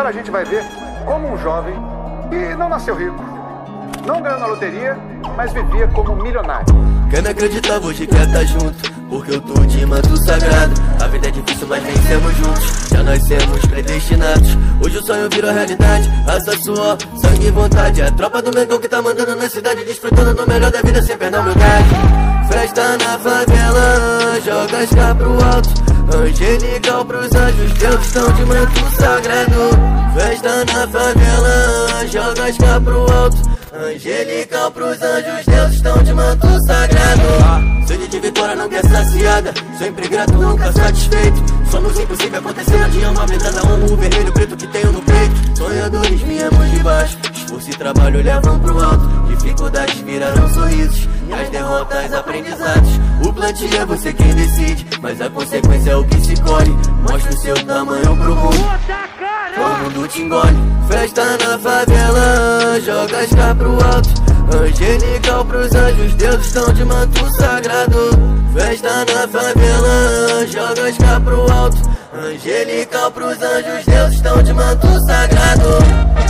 Agora a gente vai ver como um jovem que não nasceu rico, não ganhou na loteria, mas vivia como milionário. Quem não acreditava hoje quer estar junto, porque eu tô de manto sagrado. A vida é difícil, mas vencemos juntos, já nascemos predestinados. Hoje o sonho virou realidade, raça, suor, sangue e vontade. É a tropa do Mengão que tá mandando na cidade, desfrutando do melhor da vida sem perder a humildade. Festa na favela, joga as caras pro alto, angelical pros anjos, Deus estão de manto sagrado. Festa na favela, joga as caras pro alto, angelical pros anjos, Deus estão de manto sagrado. Sede de vitória não quer saciada, sempre grato, nunca satisfeito. Somos impossível acontecer, adianta a blindada, honra o vermelho, preto que tenho no peito. Sonhadores viemos de baixo, esforço e trabalho levam pro alto. Dificuldades viraram sorrisos, as derrotas aprendizados. O plantio é você quem decide, mas a consequência é o que se colhe. Mostra o seu tamanho pro mundo, o mundo te engole. Festa na favela, joga as caras pro alto, angelical pros anjos, Deus estão de manto sagrado. Festa na favela, joga as caras pro alto, angelical pros anjos, Deus estão de manto sagrado.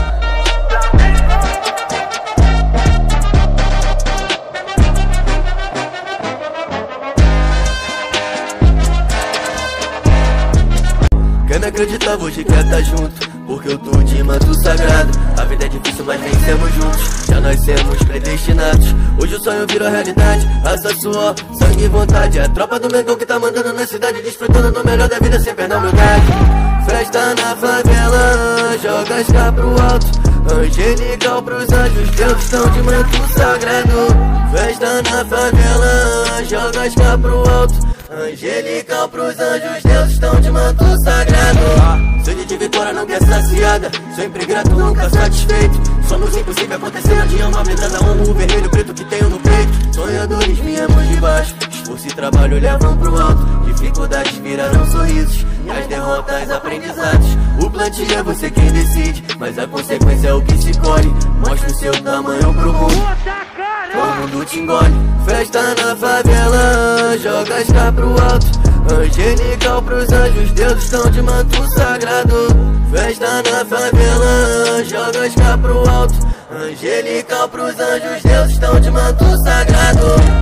Quem não acreditava hoje quer estar junto, porque eu tô de manto sagrado. A vida é difícil, mas vencemos juntos, já nascemos predestinados. Hoje o sonho virou realidade, raça, suor, sangue e vontade. É a tropa do Mengão que tá mandando na cidade, desfrutando do melhor da vida sem perder a humildade. Festa na favela, joga as caras pro alto, angelical pros anjos, Deus estão de manto sagrado. Festa na favela, joga as caras pro alto, angelical pros anjos, Deus estão de manto sagrado. Sede de vitória não quer saciada, sempre grato, nunca satisfeito. Somos impossível acontecer, adianta a blindada, honra o vermelho, preto que tenho no peito. Sonhadores viemos de baixo, esforço e trabalho levam pro alto. Dificuldades viraram sorrisos, e as derrotas aprendizados. O plantio é você quem decide, mas a consequência é o que se colhe. Mostra o seu tamanho pro mundo, o mundo te engole. Festa na favela, joga as caras pro alto, angelical pros anjos, Deus estão de manto sagrado. Festa na favela, joga as caras pro alto, angelical pros anjos, Deus estão de manto sagrado.